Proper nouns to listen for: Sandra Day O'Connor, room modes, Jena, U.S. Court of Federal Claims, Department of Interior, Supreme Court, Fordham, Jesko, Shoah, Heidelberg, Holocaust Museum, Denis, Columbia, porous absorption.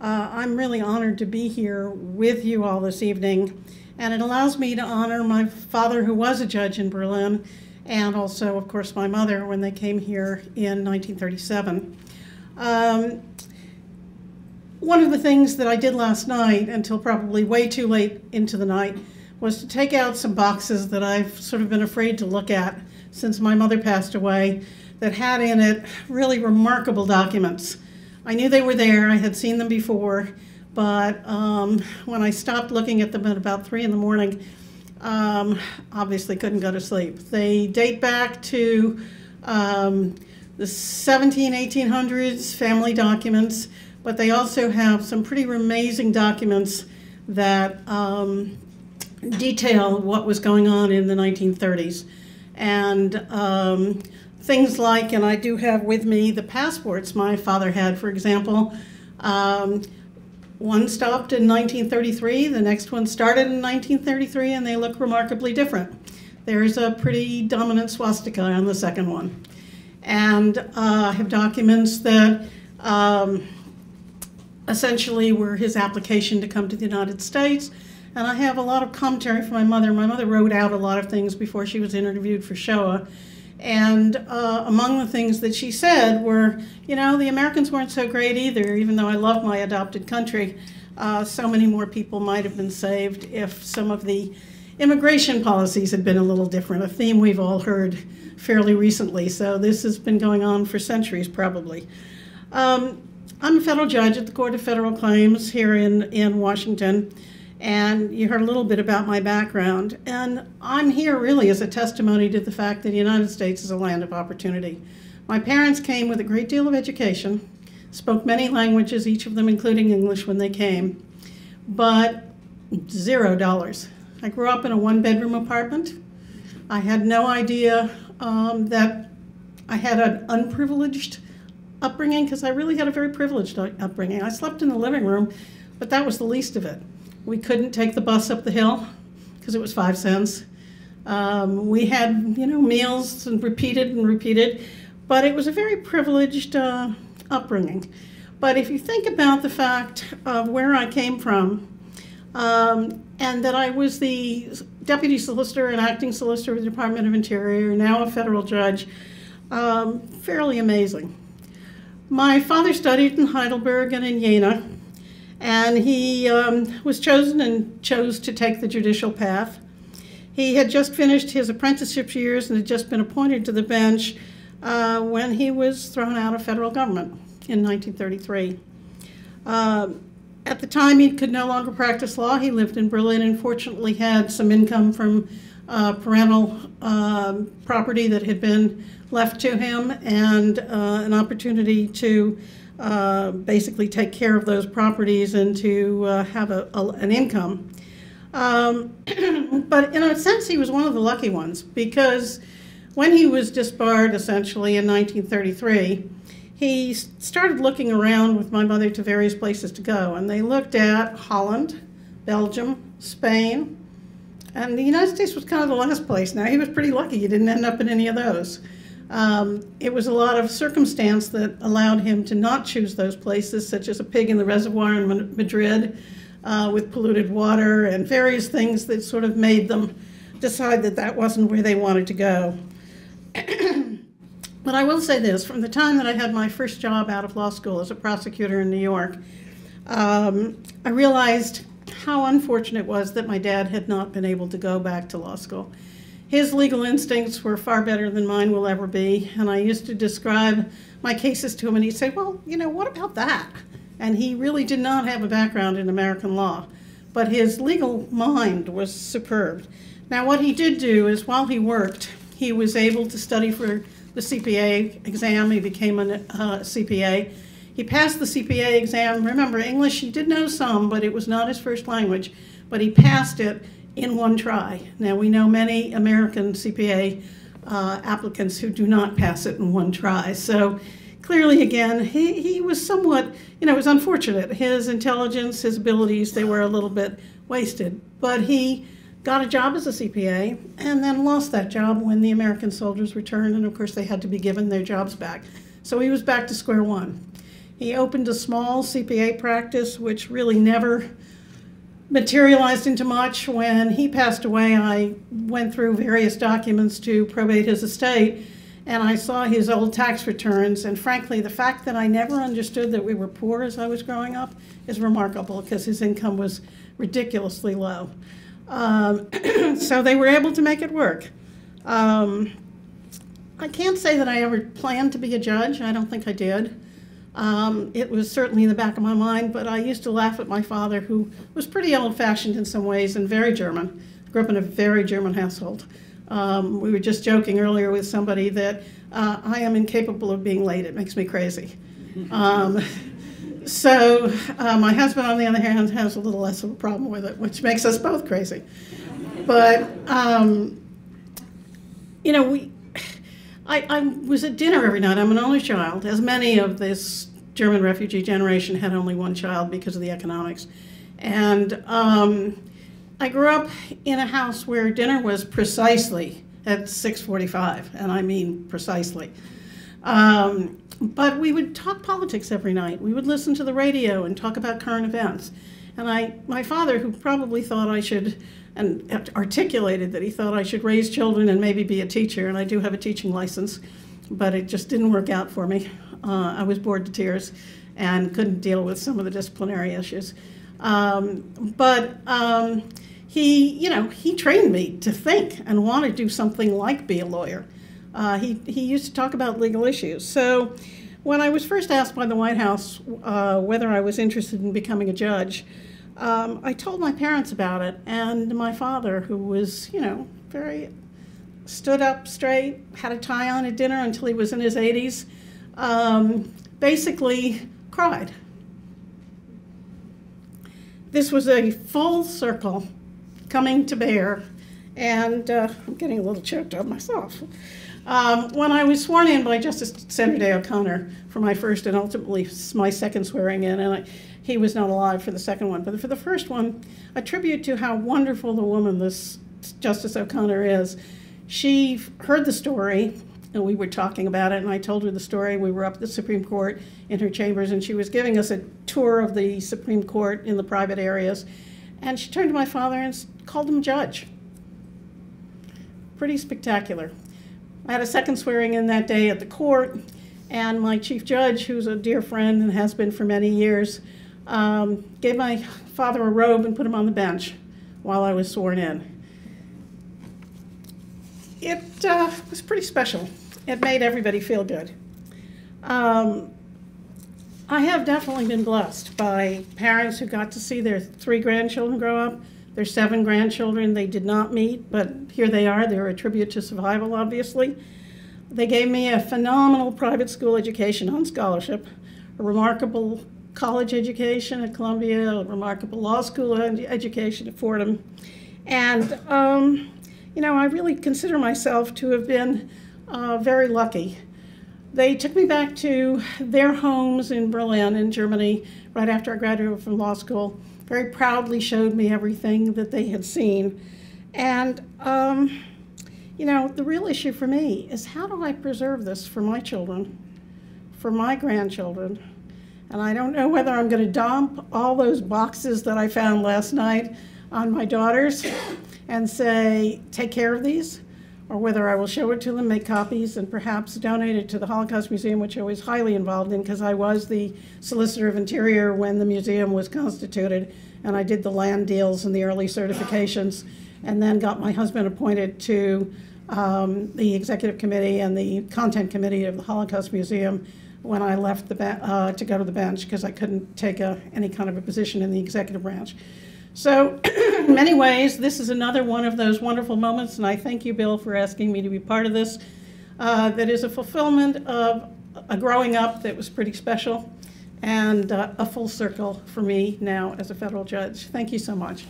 I'm really honored to be here with you all this evening, and it allows me to honor my father, who was a judge in Berlin, and also, of course, my mother when they came here in 1937. One of the things that I did last night, until probably way too late into the night, was to take out some boxes that I've sort of been afraid to look at since my mother passed away, that had in it really remarkable documents. I knew they were there, I had seen them before, but when I stopped looking at them at about 3 in the morning, obviously couldn't go to sleep. They date back to the 1700s, 1800s, family documents, but they also have some pretty amazing documents that detail what was going on in the 1930s. And things like, and I do have with me the passports my father had, for example. One stopped in 1933, the next one started in 1933, and they look remarkably different. There's a pretty dominant swastika on the second one. And I have documents that essentially were his application to come to the United States. And I have a lot of commentary from my mother. My mother wrote out a lot of things before she was interviewed for Shoah. And among the things that she said were, you know, the Americans weren't so great either, even though I love my adopted country. So many more people might have been saved if some of the immigration policies had been a little different, a theme we've all heard fairly recently. So this has been going on for centuries, probably. I'm a federal judge at the Court of Federal Claims here in Washington. And you heard a little bit about my background. And I'm here really as a testimony to the fact that the United States is a land of opportunity. My parents came with a great deal of education, spoke many languages, each of them including English when they came, but $0. I grew up in a one-bedroom apartment. I had no idea that I had an unprivileged upbringing, because I really had a very privileged upbringing. I slept in the living room, but that was the least of it. We couldn't take the bus up the hill because it was 5 cents. We had, you know, meals and repeated, but it was a very privileged upbringing. But if you think about the fact of where I came from, and that I was the deputy solicitor and acting solicitor of the Department of Interior, now a federal judge, fairly amazing. My father studied in Heidelberg and in Jena, and he was chosen and chose to take the judicial path. He had just finished his apprenticeship years and had just been appointed to the bench when he was thrown out of federal government in 1933. At the time, he could no longer practice law. He lived in Berlin and fortunately had some income from parental property that had been left to him, and an opportunity to basically take care of those properties and to have an income. But in a sense, he was one of the lucky ones, because when he was disbarred essentially in 1933, he started looking around with my mother to various places to go, and they looked at Holland, Belgium, Spain, and the United States was kind of the last place. Now, he was pretty lucky he didn't end up in any of those. It was a lot of circumstance that allowed him to not choose those places, such as a pig in the reservoir in Madrid with polluted water and various things that sort of made them decide that that wasn't where they wanted to go. But I will say this, from the time that I had my first job out of law school as a prosecutor in New York, I realized how unfortunate it was that my dad had not been able to go back to law school. His legal instincts were far better than mine will ever be, and I used to describe my cases to him, and he'd say, well, you know, what about that? And he really did not have a background in American law, but his legal mind was superb. Now, what he did do is, while he worked, he was able to study for the CPA exam. He became a CPA. He passed the CPA exam. Remember, English, he did know some, but it was not his first language, but he passed it in one try. Now, we know many American CPA applicants who do not pass it in one try. So clearly, again, he was somewhat, you know, it was unfortunate. His intelligence, his abilities, they were a little bit wasted. But he got a job as a CPA and then lost that job when the American soldiers returned. And of course, they had to be given their jobs back. So he was back to square one. He opened a small CPA practice, which really never materialized into much. When he passed away, I went through various documents to probate his estate, and I saw his old tax returns. And frankly, the fact that I never understood that we were poor as I was growing up is remarkable, because his income was ridiculously low. So they were able to make it work. I can't say that I ever planned to be a judge. I don't think I did. It was certainly in the back of my mind, but I used to laugh at my father, who was pretty old-fashioned in some ways and very German. I grew up in a very German household. We were just joking earlier with somebody that I am incapable of being late. It makes me crazy. So my husband, on the other hand, has a little less of a problem with it, which makes us both crazy. But, you know, I was at dinner every night. I'm an only child, as many of this German refugee generation had only one child because of the economics. And I grew up in a house where dinner was precisely at 6:45, and I mean precisely. But we would talk politics every night. We would listen to the radio and talk about current events. And my father, who probably thought I should, and articulated that he thought I should raise children and maybe be a teacher, and I do have a teaching license, but it just didn't work out for me. I was bored to tears and couldn't deal with some of the disciplinary issues. He, you know, he trained me to think and want to do something like be a lawyer. He used to talk about legal issues. So when I was first asked by the White House whether I was interested in becoming a judge, I told my parents about it, and my father, who was, you know, very stood up straight, had a tie on at dinner until he was in his 80s, basically cried. This was a full circle coming to bear, and I'm getting a little choked up myself. When I was sworn in by Justice Sandra Day O'Connor for my first and ultimately my second swearing in, and he was not alive for the second one, but for the first one, a tribute to how wonderful the woman this Justice O'Connor is. She heard the story, and we were talking about it, and I told her the story. We were up at the Supreme Court in her chambers, and she was giving us a tour of the Supreme Court in the private areas, and she turned to my father and called him judge. Pretty spectacular. I had a second swearing in that day at the court, and my chief judge, who's a dear friend and has been for many years, gave my father a robe and put him on the bench while I was sworn in. It was pretty special. It made everybody feel good. I have definitely been blessed by parents who got to see their three grandchildren grow up. Their seven grandchildren they did not meet, but here they are. They're a tribute to survival, obviously. They gave me a phenomenal private school education on scholarship, a remarkable college education at Columbia, a remarkable law school education at Fordham. And, you know, I really consider myself to have been very lucky. They took me back to their homes in Berlin, in Germany, right after I graduated from law school, very proudly showed me everything that they had seen. And, you know, the real issue for me is, how do I preserve this for my children, for my grandchildren? And I don't know whether I'm going to dump all those boxes that I found last night on my daughters and say, take care of these, or whether I will show it to them, make copies, and perhaps donate it to the Holocaust Museum, which I was highly involved in because I was the Solicitor of Interior when the museum was constituted, and I did the land deals and the early certifications, and then got my husband appointed to the Executive Committee and the Content Committee of the Holocaust Museum when I left to go to the bench, because I couldn't take any kind of a position in the executive branch. So in many ways, this is another one of those wonderful moments, and I thank you, Bill, for asking me to be part of this. That is a fulfillment of a growing up that was pretty special, and a full circle for me now as a federal judge. Thank you so much.